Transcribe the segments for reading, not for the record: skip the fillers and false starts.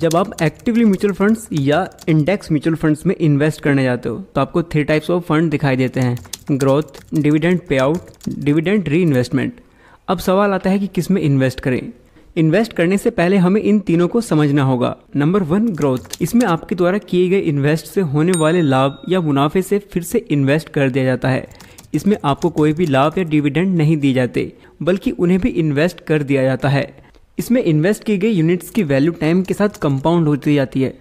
जब आप actively mutual funds या इंडेक्स म्यूचुअल फंड्स में इन्वेस्ट करने जाते हो तो आपको 3 टाइप्स ऑफ फंड दिखाई देते हैं, ग्रोथ, डिविडेंड पे आउट, डिविडेंड री इन्वेस्टमेंट। अब सवाल आता है कि किस में इन्वेस्ट करें। इन्वेस्ट करने से पहले हमें इन तीनों को समझना होगा। Number 1, growth. इसमें आपके द्वारा किए गए इन्वेस्ट से होने वाले लाभ या मुनाफे से फिर से इन्वेस्ट कर दिया जाता है। इसमें आपको कोई भी लाभ या डिविडेंड नहीं दिए जाते, बल्कि उन्हें भी इन्वेस्ट कर दिया जाता है। इसमें इन्वेस्ट की गई यूनिट्स की वैल्यू टाइम के साथ कंपाउंड होती जाती है।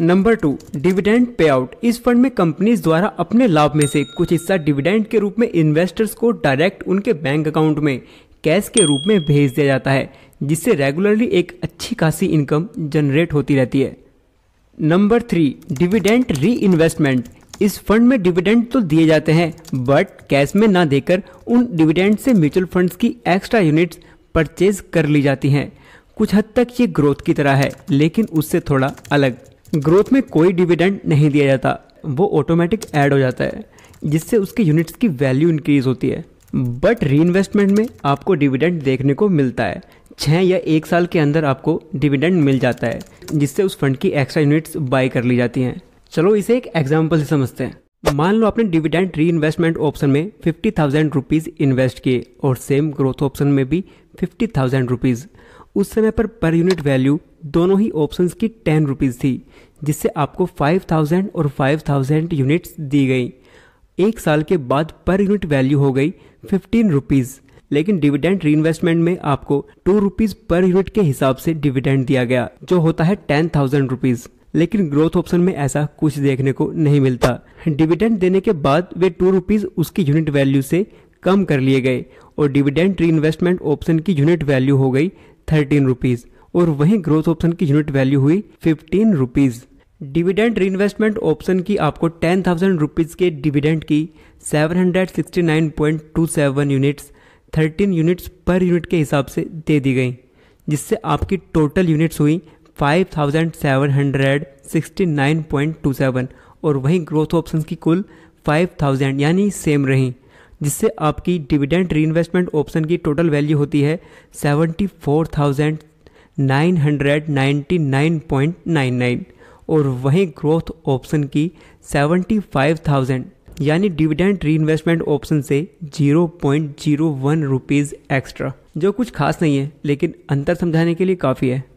नंबर 2, डिविडेंड पे आउट। इस फंड में कंपनीज द्वारा अपने लाभ में से कुछ हिस्सा डिविडेंड के रूप में इन्वेस्टर्स को डायरेक्ट उनके बैंक अकाउंट में कैश के रूप में भेज दिया जाता है, जिससे रेगुलरली एक अच्छी खासी इनकम जनरेट होती रहती है। Number 3, dividend reinvestment. इस फंड में डिविडेंड तो दिए जाते हैं, बट कैश में ना देकर उन डिविडेंड से म्यूचुअल फंड्स की एक्स्ट्रा यूनिट्स परचेज कर ली जाती हैं। कुछ हद तक ये ग्रोथ की तरह है, लेकिन उससे थोड़ा अलग। ग्रोथ में कोई डिविडेंड नहीं दिया जाता, वो ऑटोमेटिक ऐड हो जाता है, जिससे उसके यूनिट्स की वैल्यू इंक्रीज होती है। बट री इन्वेस्टमेंट में आपको डिविडेंड देखने को मिलता है। 6 या 1 साल के अंदर आपको डिविडेंड मिल जाता है, जिससे उस फंड की एक्स्ट्रा यूनिट्स बाय कर ली जाती हैं। चलो इसे एक एग्जाम्पल से समझते हैं। मान लो आपने डिविडेंड री इन्वेस्टमेंट ऑप्शन में 50,000 रुपीज़ इन्वेस्ट किए और सेम ग्रोथ ऑप्शन में भी 50,000 रुपीज़। उस समय पर यूनिट वैल्यू दोनों ही ऑप्शंस की 10 रुपीज़ थी, जिससे आपको 5,000 और 5,000 यूनिट्स दी गई। एक साल के बाद पर यूनिट वैल्यू हो गई 15 रुपीज़, लेकिन डिविडेंड री इन्वेस्टमेंट में आपको 2 रुपीज़ पर यूनिट के हिसाब से डिविडेंड दिया गया, जो होता है 10,000 रुपीज़। लेकिन ग्रोथ ऑप्शन में ऐसा कुछ देखने को नहीं मिलता। डिविडेंड देने के बाद वे 2 रुपीज़ उसकी यूनिट वैल्यू से कम कर लिए गए और डिविडेंड री इन्वेस्टमेंट ऑप्शन की यूनिट वैल्यू हो गई 13 रुपीज़ और वहीं ग्रोथ ऑप्शन की यूनिट वैल्यू हुई 15 rupees. Dividend reinvestment option की आपको 10,000 रुपीज़ के डिविडेंड की 769.27 यूनिट्स 13 यूनिट्स पर यूनिट के हिसाब से दे दी गई, जिससे आपकी टोटल यूनिट्स हुई 5,769.27 और वहीं ग्रोथ ऑप्शन की कुल 5,000 यानी सेम रही, जिससे आपकी डिविडेंड री इन्वेस्टमेंट ऑप्शन की टोटल वैल्यू होती है 74,999.99 और वहीं ग्रोथ ऑप्शन की 75,000 यानी डिविडेंड री इन्वेस्टमेंट ऑप्शन से 0.01 रुपीज़ एक्स्ट्रा, जो कुछ खास नहीं है लेकिन अंतर समझाने के लिए काफ़ी है।